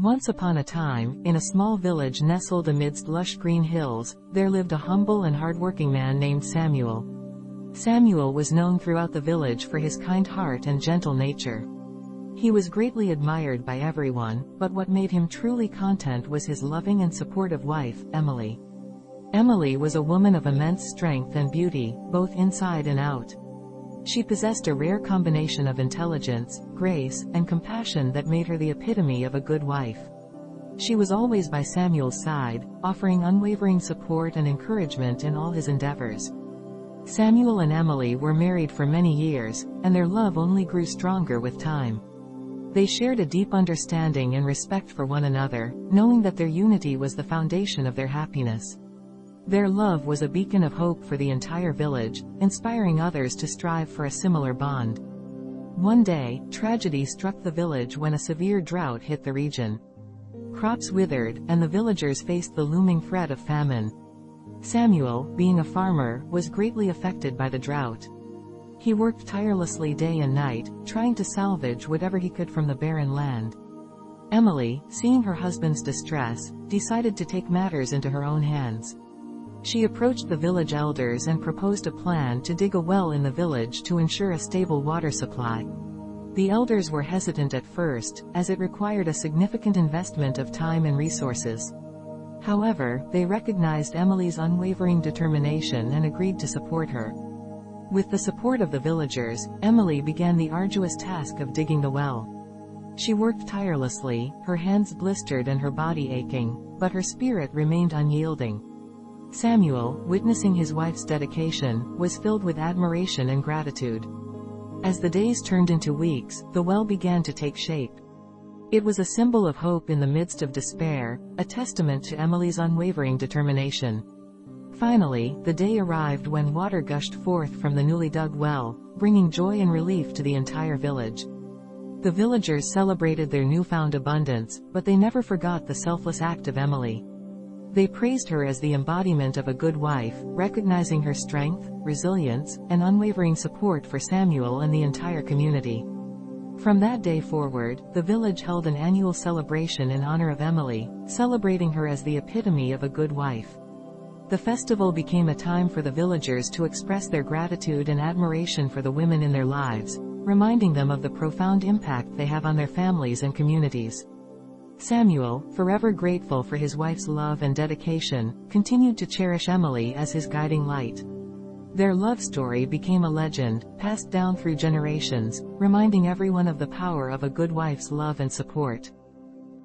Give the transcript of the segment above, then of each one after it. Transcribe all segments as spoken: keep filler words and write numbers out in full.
Once upon a time, in a small village nestled amidst lush green hills, there lived a humble and hard-working man named Samuel. Samuel was known throughout the village for his kind heart and gentle nature. He was greatly admired by everyone, but what made him truly content was his loving and supportive wife, Emily. Emily was a woman of immense strength and beauty, both inside and out. She possessed a rare combination of intelligence, grace, and compassion that made her the epitome of a good wife. She was always by Samuel's side, offering unwavering support and encouragement in all his endeavors. Samuel and Emily were married for many years, and their love only grew stronger with time. They shared a deep understanding and respect for one another, knowing that their unity was the foundation of their happiness. Their love was a beacon of hope for the entire village, inspiring others to strive for a similar bond. One day, tragedy struck the village when a severe drought hit the region. Crops withered, and the villagers faced the looming threat of famine. Samuel, being a farmer, was greatly affected by the drought. He worked tirelessly day and night, trying to salvage whatever he could from the barren land. Emily, seeing her husband's distress, decided to take matters into her own hands. She approached the village elders and proposed a plan to dig a well in the village to ensure a stable water supply. The elders were hesitant at first, as it required a significant investment of time and resources. However, they recognized Emily's unwavering determination and agreed to support her. With the support of the villagers, Emily began the arduous task of digging the well. She worked tirelessly, her hands blistered and her body aching, but her spirit remained unyielding. Samuel, witnessing his wife's dedication, was filled with admiration and gratitude. As the days turned into weeks, the well began to take shape. It was a symbol of hope in the midst of despair, a testament to Emily's unwavering determination. Finally, the day arrived when water gushed forth from the newly dug well, bringing joy and relief to the entire village. The villagers celebrated their newfound abundance, but they never forgot the selfless act of Emily. They praised her as the embodiment of a good wife, recognizing her strength, resilience, and unwavering support for Samuel and the entire community. From that day forward, the village held an annual celebration in honor of Emily, celebrating her as the epitome of a good wife. The festival became a time for the villagers to express their gratitude and admiration for the women in their lives, reminding them of the profound impact they have on their families and communities. Samuel, forever grateful for his wife's love and dedication, continued to cherish Emily as his guiding light. Their love story became a legend, passed down through generations, reminding everyone of the power of a good wife's love and support.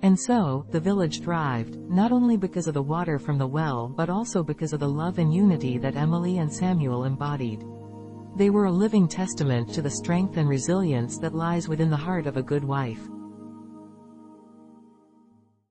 And so, the village thrived, not only because of the water from the well but also because of the love and unity that Emily and Samuel embodied. They were a living testament to the strength and resilience that lies within the heart of a good wife.